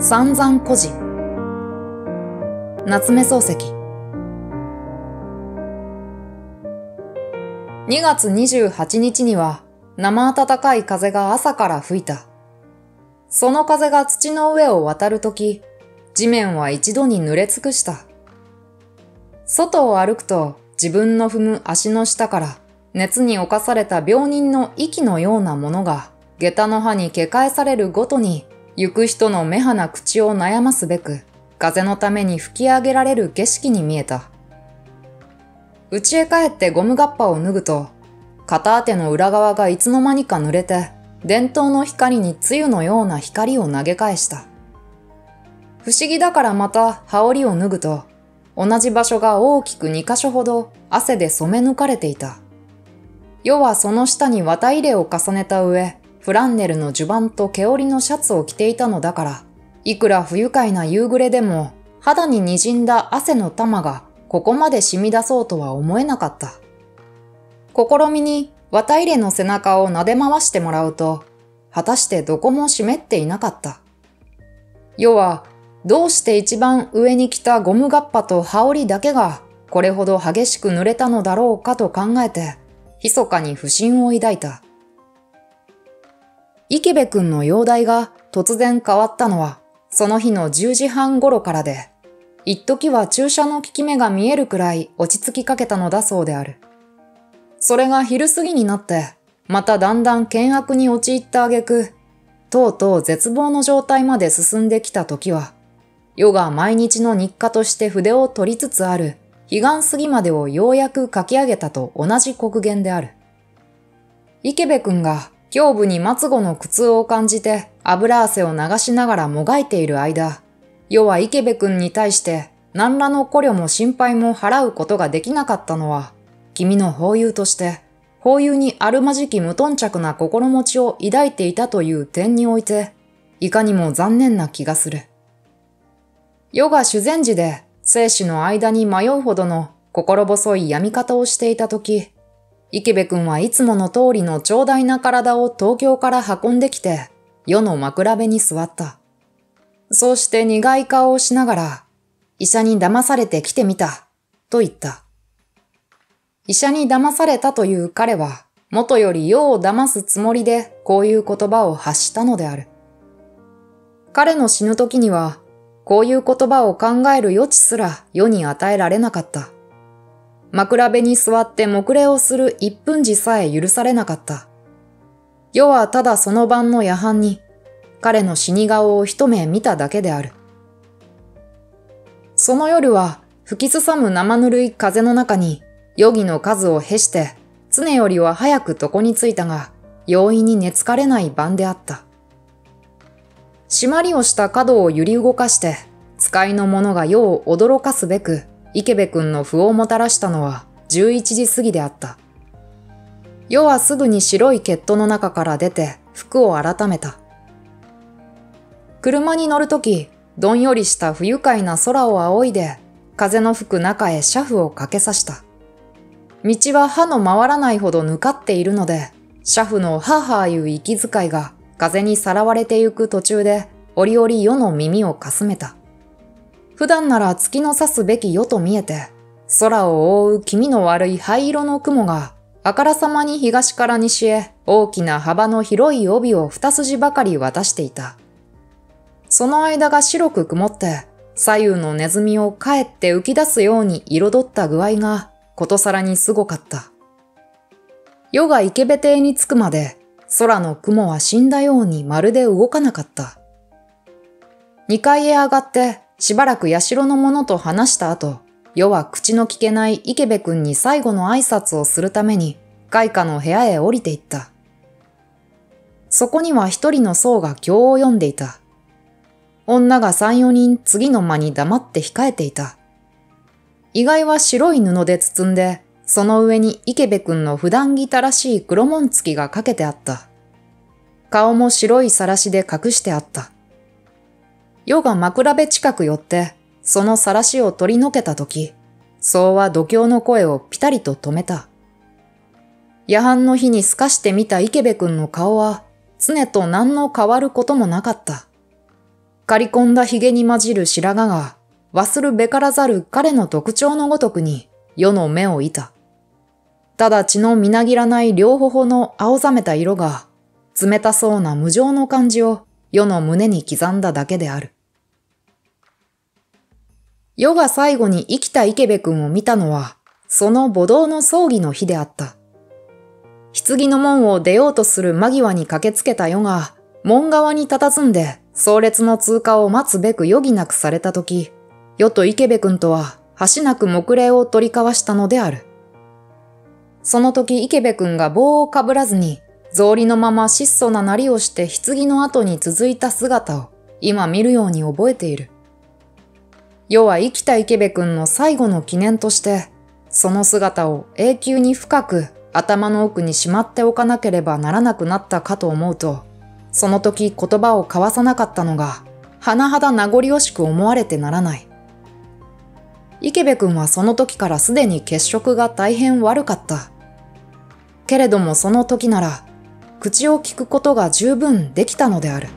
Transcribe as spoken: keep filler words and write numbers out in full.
散々孤児夏目漱石。にがつにじゅうはちにちには生暖かい風が朝から吹いた。その風が土の上を渡るとき、地面は一度に濡れ尽くした。外を歩くと自分の踏む足の下から熱に侵された病人の息のようなものが下駄の歯にけ返されるごとに行く人の目鼻口を悩ますべく風のために吹き上げられる景色に見えた。家へ帰ってゴムガッパを脱ぐと片手の裏側がいつの間にか濡れて電灯の光に露のような光を投げ返した。不思議だからまた羽織を脱ぐと同じ場所が大きくにかしょほど汗で染め抜かれていた。要はその下に綿入れを重ねた上、フランネルの襦袢と毛織のシャツを着ていたのだから、いくら不愉快な夕暮れでも肌に滲んだ汗の玉がここまで染み出そうとは思えなかった。試みに綿入れの背中を撫で回してもらうと、果たしてどこも湿っていなかった。要は、どうして一番上に着たゴムガッパと羽織だけがこれほど激しく濡れたのだろうかと考えて、密かに不信を抱いた。池部君の容体が突然変わったのは、その日のじゅうじはん頃からで、一時は注射の効き目が見えるくらい落ち着きかけたのだそうである。それが昼過ぎになって、まただんだん険悪に陥った挙句、とうとう絶望の状態まで進んできた時は、世が毎日の日課として筆を取りつつある、彼岸過ぎまでをようやく書き上げたと同じ刻限である。池部君が胸部に末後の苦痛を感じて油汗を流しながらもがいている間、世は池部君に対して何らの考慮も心配も払うことができなかったのは、君の法友として、法友にあるまじき無頓着な心持ちを抱いていたという点において、いかにも残念な気がする。世が修善寺で、生死の間に迷うほどの心細い病み方をしていたとき、池部君はいつもの通りの長大な体を東京から運んできて、世の枕辺に座った。そうして苦い顔をしながら、医者に騙されて来てみた、と言った。医者に騙されたという彼は、元より世を騙すつもりでこういう言葉を発したのである。彼の死ぬ時には、こういう言葉を考える余地すら世に与えられなかった。枕辺に座って黙礼をする一分時さえ許されなかった。世はただその晩の夜半に彼の死に顔を一目見ただけである。その夜は吹きすさむ生ぬるい風の中に余儀の数を経して常よりは早く床に着いたが容易に寝つかれない晩であった。締まりをした角を揺り動かして、使いの者が世を驚かすべく、池部君の不をもたらしたのはじゅういちじ過ぎであった。世はすぐに白いケットの中から出て服を改めた。車に乗るとき、どんよりした不愉快な空を仰いで、風の吹く中へ車夫をかけさした。道は歯の回らないほどぬかっているので、車夫のはあはあいう息遣いが、風にさらわれてゆく途中で、折々世の耳をかすめた。普段なら月の差すべき世と見えて、空を覆う気味の悪い灰色の雲が、あからさまに東から西へ大きな幅の広い帯を二筋ばかり渡していた。その間が白く曇って、左右のネズミをかえって浮き出すように彩った具合が、ことさらにすごかった。世が池部邸に着くまで、空の雲は死んだようにまるで動かなかった。二階へ上がってしばらく社の者と話した後、世は口の聞けない池部君に最後の挨拶をするために開花の部屋へ降りていった。そこには一人の僧が経を読んでいた。女が三四人次の間に黙って控えていた。意外は白い布で包んで、その上に池部君の普段着たらしい黒紋付きがかけてあった。顔も白いさらしで隠してあった。世が枕辺近く寄って、そのさらしを取り除けたとき、僧は度胸の声をピタリと止めた。夜半の日に透かしてみた池部君の顔は、常と何の変わることもなかった。刈り込んだ髭に混じる白髪が、忘るべからざる彼の特徴のごとくに世の目を射た。ただ血のみなぎらない両頬の青ざめた色が、冷たそうな無情の感じを世の胸に刻んだだけである。世が最後に生きた池部君を見たのは、その母堂の葬儀の日であった。棺の門を出ようとする間際に駆けつけた世が、門側に佇んで、葬列の通過を待つべく余儀なくされたとき、世と池部君とは、はしなく黙礼を取り交わしたのである。その時池部君が棒をかぶらずに、草履のまま質素ななりをして棺の後に続いた姿を、今見るように覚えている。世は生きた池部君の最後の記念として、その姿を永久に深く頭の奥にしまっておかなければならなくなったかと思うと、その時言葉を交わさなかったのが、甚だ名残惜しく思われてならない。池部君はその時からすでに血色が大変悪かった。けれどもその時なら、口を利くことが十分できたのである。